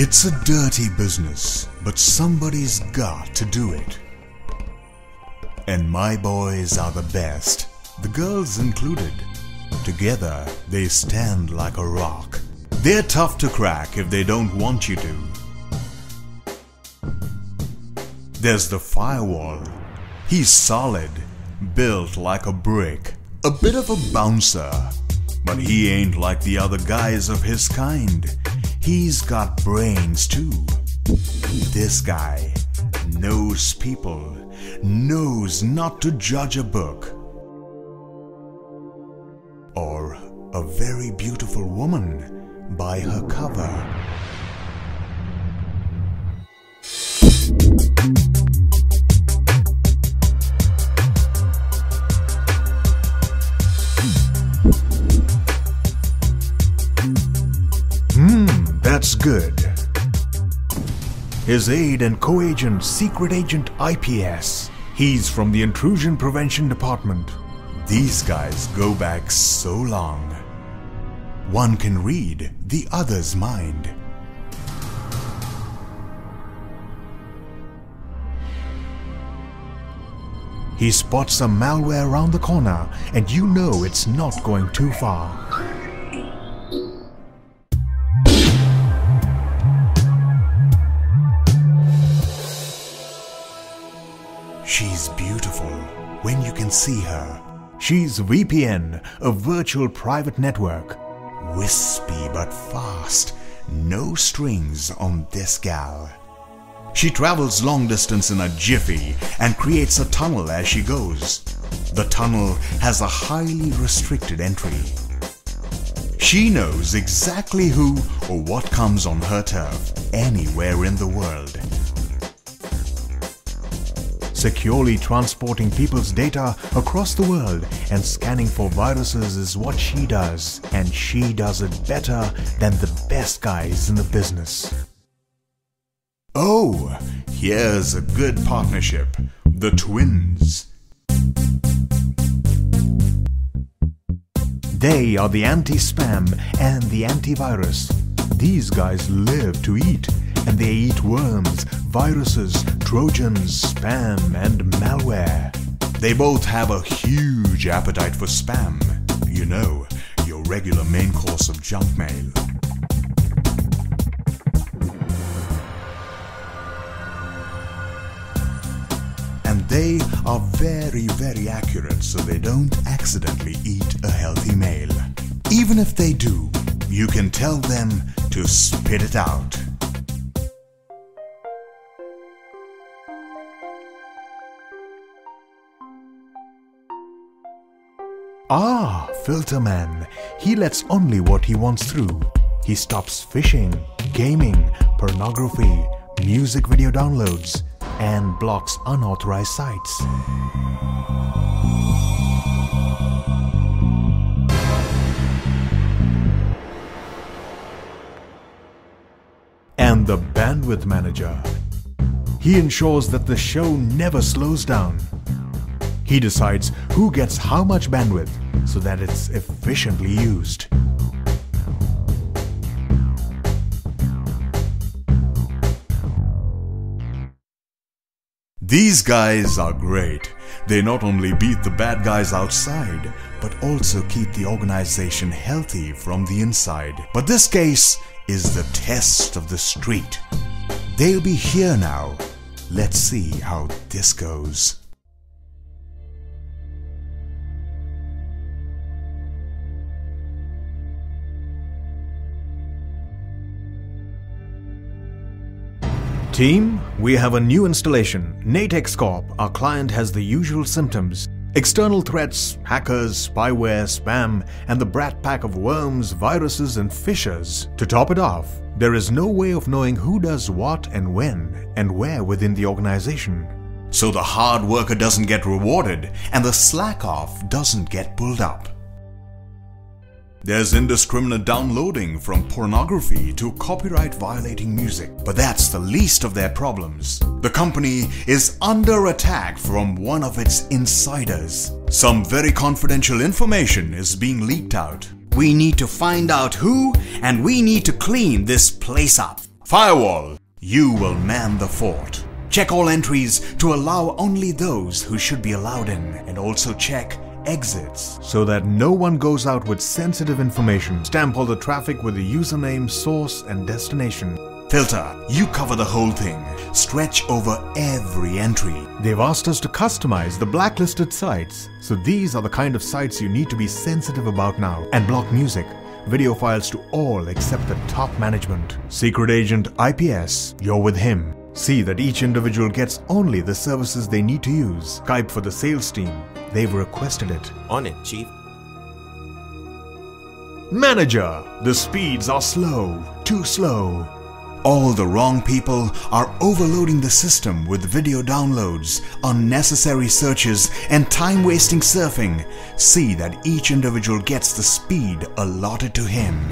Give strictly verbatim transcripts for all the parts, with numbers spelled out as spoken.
It's a dirty business, but somebody's got to do it. And my boys are the best, the girls included. Together, they stand like a rock. They're tough to crack if they don't want you to. There's the firewall. He's solid, built like a brick, a bit of a bouncer. But he ain't like the other guys of his kind. He's got brains too. This guy knows people, knows not to judge a book or a very beautiful woman by her cover. Hmm, that's good. His aide and co-agent, secret agent I P S. He's from the Intrusion Prevention Department. These guys go back so long. One can read the other's mind. He spots some malware around the corner, and you know it's not going too far. She's beautiful when you can see her. She's V P N, a virtual private network. Wispy but fast, no strings on this gal. She travels long distance in a jiffy and creates a tunnel as she goes. The tunnel has a highly restricted entry. She knows exactly who or what comes on her turf anywhere in the world. Securely transporting people's data across the world and scanning for viruses is what she does, and she does it better than the best guys in the business. Oh, here's a good partnership, the twins. They are the anti-spam and the antivirus. These guys live to eat, and they eat worms, viruses, Trojans, spam, and malware. They both have a huge appetite for spam. You know, your regular main course of junk mail. And they are very, very accurate, so they don't accidentally eat a healthy mail. Even if they do, you can tell them to spit it out. Ah, filter man. He lets only what he wants through. He stops phishing, gaming, pornography, music video downloads, and blocks unauthorized sites. And the bandwidth manager. He ensures that the show never slows down. He decides who gets how much bandwidth so that it's efficiently used. These guys are great. They not only beat the bad guys outside, but also keep the organization healthy from the inside. But this case is the test of the street. They'll be here now. Let's see how this goes. Team, we have a new installation. Netix Corp, our client, has the usual symptoms. External threats, hackers, spyware, spam, and the brat pack of worms, viruses, and fishers. To top it off, there is no way of knowing who does what and when and where within the organization. So the hard worker doesn't get rewarded and the slack-off doesn't get pulled up. There's indiscriminate downloading from pornography to copyright-violating music, but that's the least of their problems. The company is under attack from one of its insiders. Some very confidential information is being leaked out. We need to find out who, and we need to clean this place up. Firewall, you will man the fort. Check all entries to allow only those who should be allowed in, and also check exits so that no one goes out with sensitive information. Stamp all the traffic with the username, source and destination. Filter, you cover the whole thing. Stretch over every entry. They've asked us to customize the blacklisted sites. So these are the kind of sites you need to be sensitive about now. And block music, video files to all except the top management. Secret agent I P S, you're with him. See that each individual gets only the services they need to use. Skype for the sales team, they've requested it. On it, Chief. Manager, the speeds are slow, too slow. All the wrong people are overloading the system with video downloads, unnecessary searches and time-wasting surfing. See that each individual gets the speed allotted to him.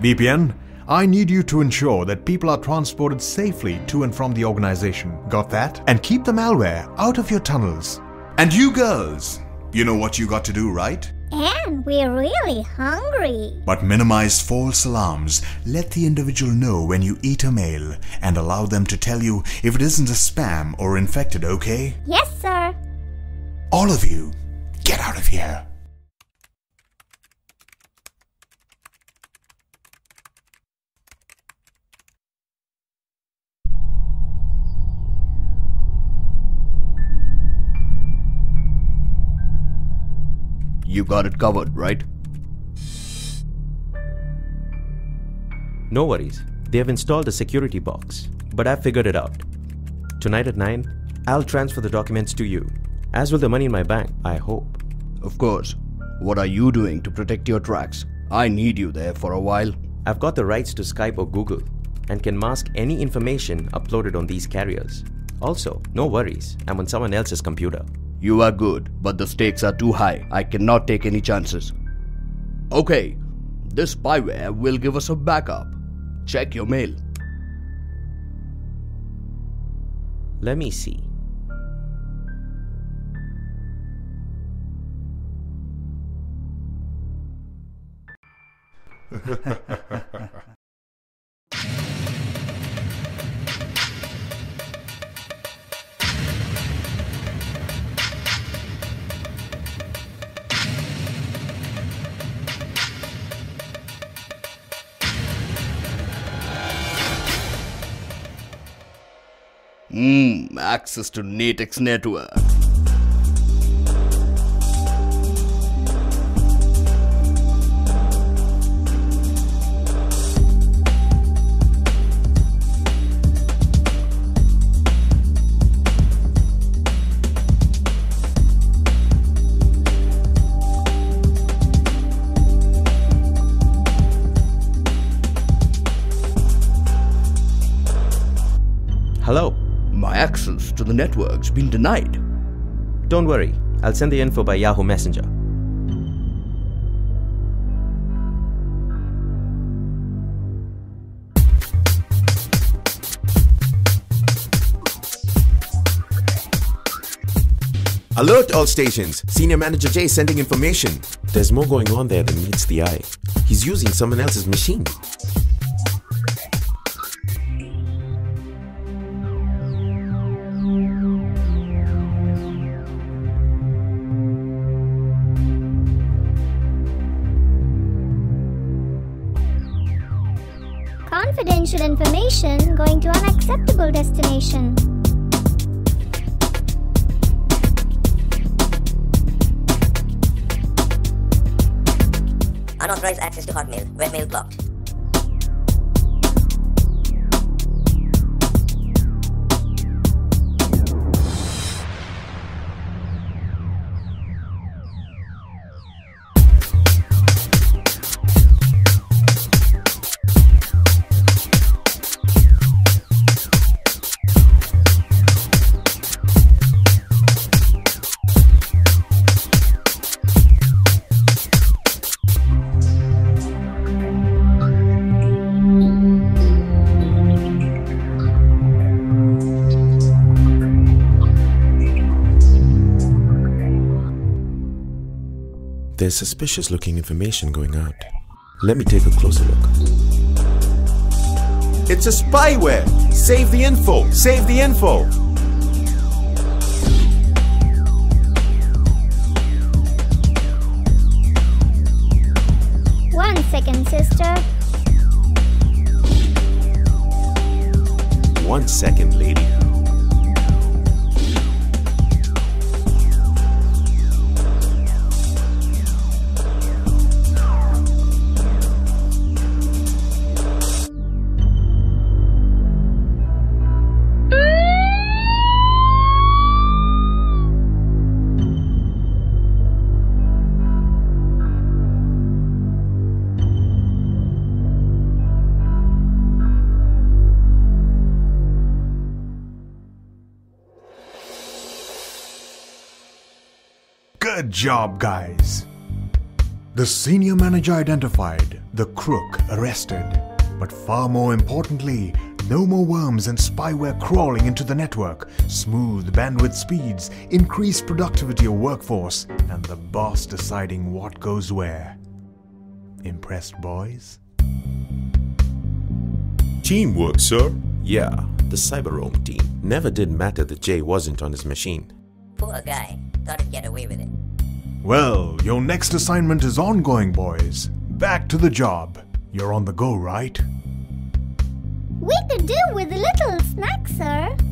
V P N, I need you to ensure that people are transported safely to and from the organization. Got that? And keep the malware out of your tunnels. And you girls, you know what you got to do, right? And we're really hungry. But minimize false alarms. Let the individual know when you eat a meal and allow them to tell you if it isn't a spam or infected, okay? Yes, sir. All of you, get out of here. You got it covered, right? No worries. They have installed a security box, but I've figured it out. Tonight at nine, I'll transfer the documents to you, as will the money in my bank, I hope. Of course. What are you doing to protect your tracks? I need you there for a while. I've got the rights to Skype or Google and can mask any information uploaded on these carriers. Also, no worries. I'm on someone else's computer. You are good, but the stakes are too high. I cannot take any chances. Okay, this spyware will give us a backup. Check your mail. Let me see. Mmm, access to Netix network. Hello? My access to the network's been denied. Don't worry, I'll send the info by Yahoo Messenger. Alert all stations! Senior Manager Jay sending information. There's more going on there than meets the eye. He's using someone else's machine. Confidential information going to unacceptable destination. Unauthorized access to Hotmail, webmail blocked. There's suspicious looking information going out. Let me take a closer look. It's a spyware. Save the info. Save the info. One second, sister. One second, lady. Good job, guys. The senior manager identified, the crook arrested. But far more importantly, no more worms and spyware crawling into the network, smooth bandwidth speeds, increased productivity of workforce, and the boss deciding what goes where. Impressed, boys? Teamwork, sir. Yeah, the Cyberoam team. Never did matter that Jay wasn't on his machine. Poor guy. Thought he'd get away with it. Well, your next assignment is ongoing, boys. Back to the job. You're on the go, right? We could do with a little snack, sir.